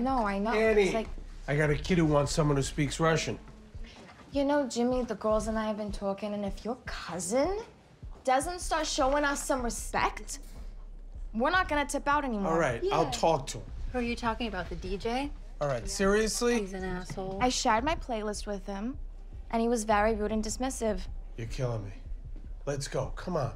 No, I know. Annie, it's like... I got a kid who wants someone who speaks Russian. You know, Jimmy, the girls and I have been talking, and if your cousin doesn't start showing us some respect, we're not gonna tip out anymore. All right, yeah. I'll talk to him. Who are you talking about, the DJ? All right, seriously? He's an asshole. I shared my playlist with him, and he was very rude and dismissive. You're killing me. Let's go, come on.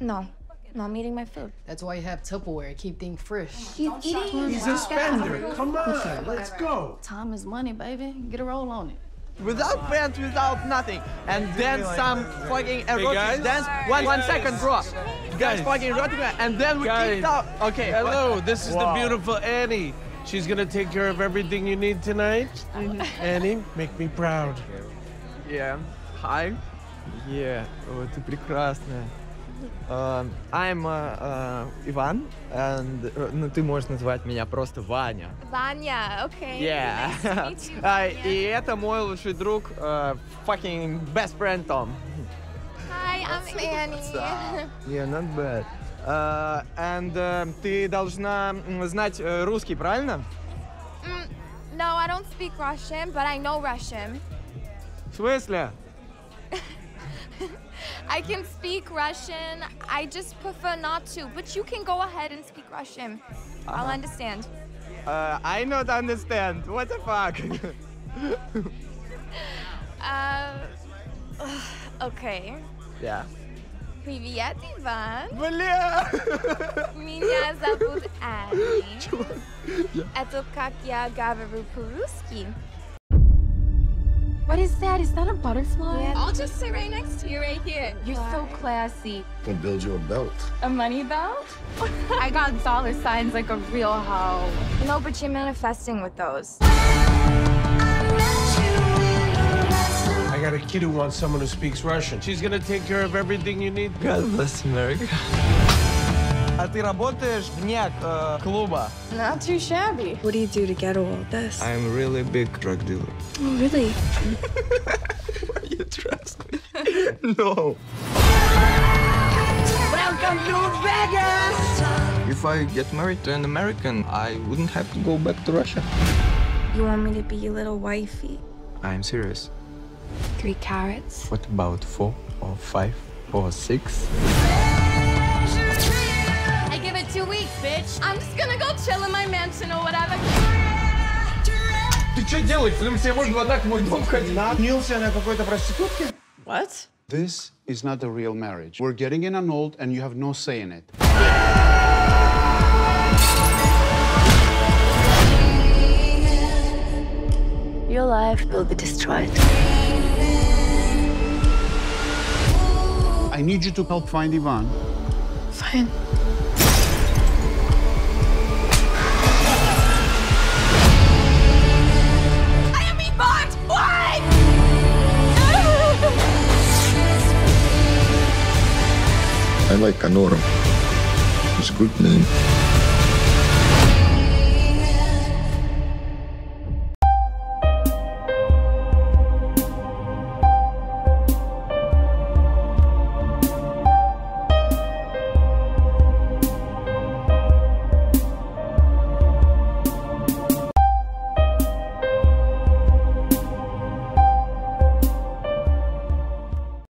No. No, I'm eating my food. That's why you have Tupperware. Keep things fresh. He's eating. He's a spender. Come on, let's go. Time is money, baby. Get a roll on it. Without pants, without nothing. And then some fucking erotic dance. 1 second, bro. Guys, fucking erotic dance. And then we kicked out. Okay. Hello, this is the beautiful Annie. She's gonna take care of everything you need tonight. Annie, make me proud. Yeah. Hi. Yeah. Oh, ты прекрасная. I'm Ivan, and ну, ты можешь называть меня просто Ваня. Vanya, okay. Yeah. Nice to meet you, Vanya. И это мой лучший друг, fucking best friend Tom. Hi, I'm Annie. Yeah, not bad. And ты должна знать русский, правильно? No, I don't speak Russian, but I know Russian. В смысле? I can speak Russian. I just prefer not to. But you can go ahead and speak Russian. I'll understand. I not understand. What the fuck? Okay. Yeah. Привет, Иван. Бля! Меня зовут Annie. Это как я говорю по-русски. What is that? Is that a butterfly? Yeah. I'll just sit right next to you right here. You're so classy. We'll build you a belt. A money belt? I got dollar signs like a real hoe. No, but you're manifesting with those. I got a kid who wants someone who speaks Russian. She's gonna take care of everything you need. God bless America. А ты работаешь вне клуба? Not too shabby. What do you do to get all of this? I'm a really big drug dealer. Oh, really? Why you trust me? No. Welcome to Vegas! If I get married to an American, I wouldn't have to go back to Russia. You want me to be your little wifey? I'm serious. 3 carrots. What about 4 or 5 or 6? 2 weeks, bitch. I'm just gonna go chill in my mansion or whatever. Ты что делаешь? Тебе можно в однако мой дом ходить. Наткнулся на какой-то проститутке? What? This is not a real marriage. We're getting in an old and you have no say in it. Your life will be destroyed. I need you to help find Ivan. Fine. I like Canora. It's a good name.